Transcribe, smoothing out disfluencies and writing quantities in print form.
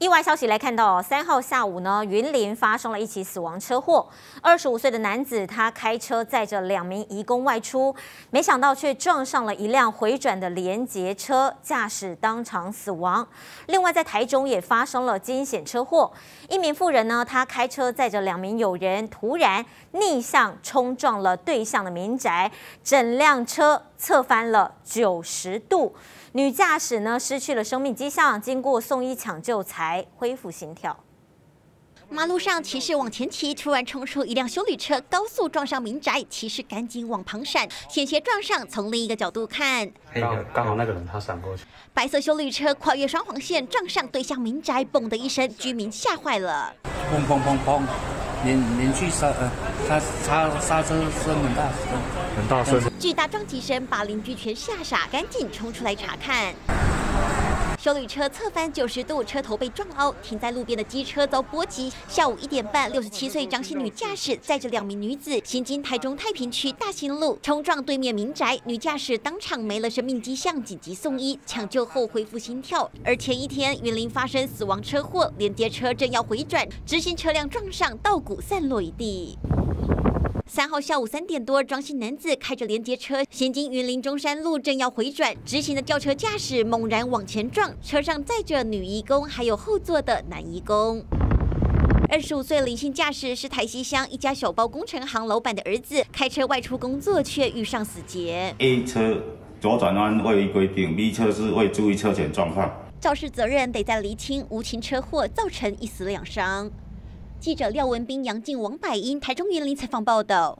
意外消息来看到，3号下午呢，云林发生了一起死亡车祸。25岁的男子他开车载着2名移工外出，没想到却撞上了一辆回转的连结车，驾驶当场死亡。另外，在台中也发生了惊险车祸，一名妇人呢，她开车载着2名友人，突然逆向冲撞了对向的民宅，整辆车侧翻了90度。 女驾驶呢失去了生命迹象，经过送医抢救才恢复心跳。马路上骑士往前骑，突然冲出一辆休旅车，高速撞上民宅，骑士赶紧往旁闪，险些撞上。从另一个角度看，刚好那个人他闪过去，白色休旅车跨越双黄线撞上对向民宅，嘣的一声，居民吓坏了。砰砰砰砰，连续刹车声很大声。 巨大撞击声把邻居全吓傻，赶紧冲出来查看。休旅车侧翻90度，车头被撞凹，停在路边的机车遭波及。下午1点半，67岁张姓女驾驶载着2名女子行经台中太平区大新路，冲撞对面民宅，女驾驶当场没了生命迹象，紧急送医抢救后恢复心跳。而前一天云林发生死亡车祸，连接车正要回转，直行车辆撞上，稻谷散落一地。 3号下午3点多，庄姓男子开着连接车行经云林中山路，正要回转，直行的轿车驾驶猛然往前撞，车上载着女移工，还有后座的男移工。25岁林姓驾驶是台西乡一家小包工程行老板的儿子，开车外出工作却遇上死劫。A 车左转弯未规定 ，B 车是未注意车前状况，肇事责任得在厘清，无情车祸造成1死2伤。 记者廖文斌、杨静、王百英，台中云林采访报道。